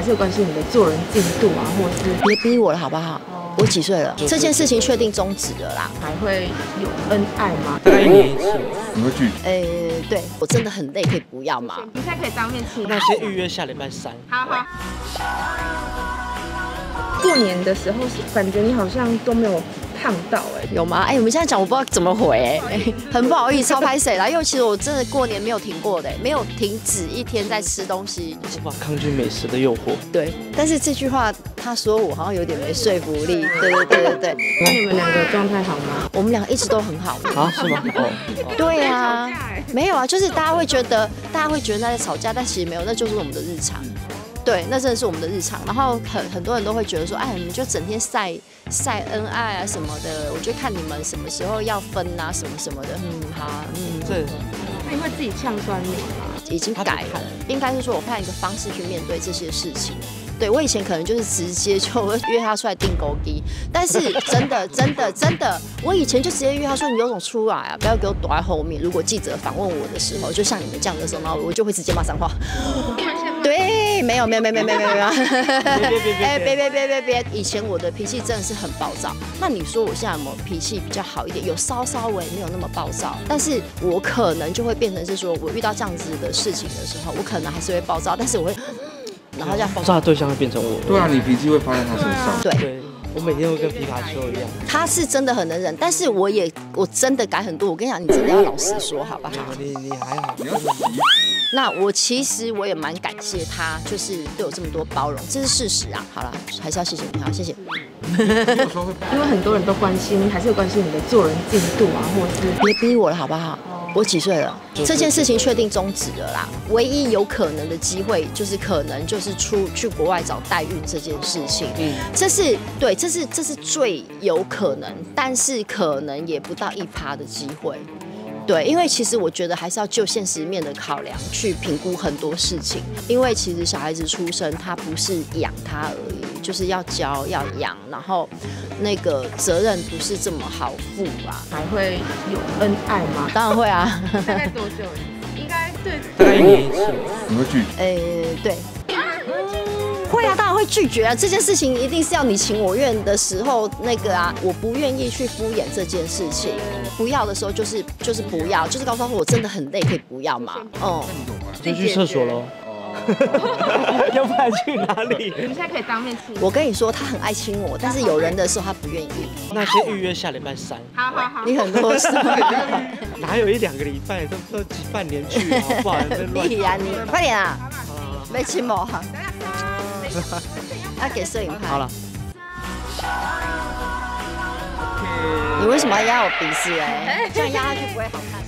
还是有关心你的做人进度啊，或者是别逼我了好不好？哦、我几岁了？这件事情确定终止了啦。还会有恩爱吗？大概一年一次，你会拒绝？对我真的很累，可以不要吗？比赛可以当面请。那先预约下礼拜三。好好。过年的时候，感觉你好像都没有。 看不到哎、欸，有吗？哎、欸，你们现在讲我不知道怎么回哎、欸，很不好意思，超拍谁啦？因为其实我真的过年没有停过的、欸，没有停止一天在吃东西，无法抗拒美食的诱惑。对，但是这句话他说我好像有点没说服力。对。那你们两个状态好吗？我们两个一直都很好啊？是吗？哦，对啊，没有啊，就是大家会觉得在吵架，但其实没有，那就是我们的日常。 对，那真的是我们的日常。然后很多人都会觉得说，哎，你们就整天晒恩爱啊什么的。我就看你们什么时候要分啊，什么的。嗯，好，嗯，对。那你会自己呛酸你吗？已经改了，应该是说我换一个方式去面对这些事情。对我以前可能就是直接就约他出来订狗鸡，但是真的，我以前就直接约他说你有种出来啊，不要给我躲在后面。如果记者访问我的时候，就像你们这样的时候，然后我就会直接骂脏话。对。 没有，哎，别！以前我的脾气真的是很暴躁。那你说我现在有没有脾气比较好一点？有稍微没有那么暴躁，但是我可能就会变成是说，我遇到这样子的事情的时候，我可能还是会暴躁，但是我会，然后这样暴躁的对象会变成我。对啊，你脾气会发在他身上。对。 我每天都跟皮卡丘一样，他是真的很能忍，但是我真的改很多。我跟你讲，你真的要老实说，好不好？你还好。那我其实我也蛮感谢他，就是对我这么多包容，这是事实啊。好了，还是要谢谢你，好，谢谢。因为很多人都关心，还是有关心你的做人进度啊，或者是别逼我了，好不好？ 我几岁了？这件事情确定终止了啦。唯一有可能的机会就是出去国外找代孕这件事情。嗯，这是最有可能，但是可能也不到1%的机会。对，因为其实我觉得还是要就现实面的考量去评估很多事情。因为其实小孩子出生，他不是养他而已，就是要教要养，然后。 那个责任不是这么好负吧？还会有恩爱吗？当然会啊。大概多久？应该对。大概一年一次。你会拒绝？对。会啊，当然会拒绝啊！这件事情一定是要你情我愿的时候那个啊，我不愿意去敷衍这件事情。不要的时候就是不要，就是告诉他我真的很累，可以不要嘛。哦、嗯。就去厕所喽。 要不然去哪里？你们现在可以当面亲。我跟你说，他很爱亲我，但是有人的时候他不愿意。那先预约下礼拜三。好。你很啰嗦。哪有1、2个礼拜，都不知道半年去，好不好？你呀，你快点啊！没亲我哈。要给摄影拍。好了。你为什么要压我鼻子？哎，这样压下去不会好看。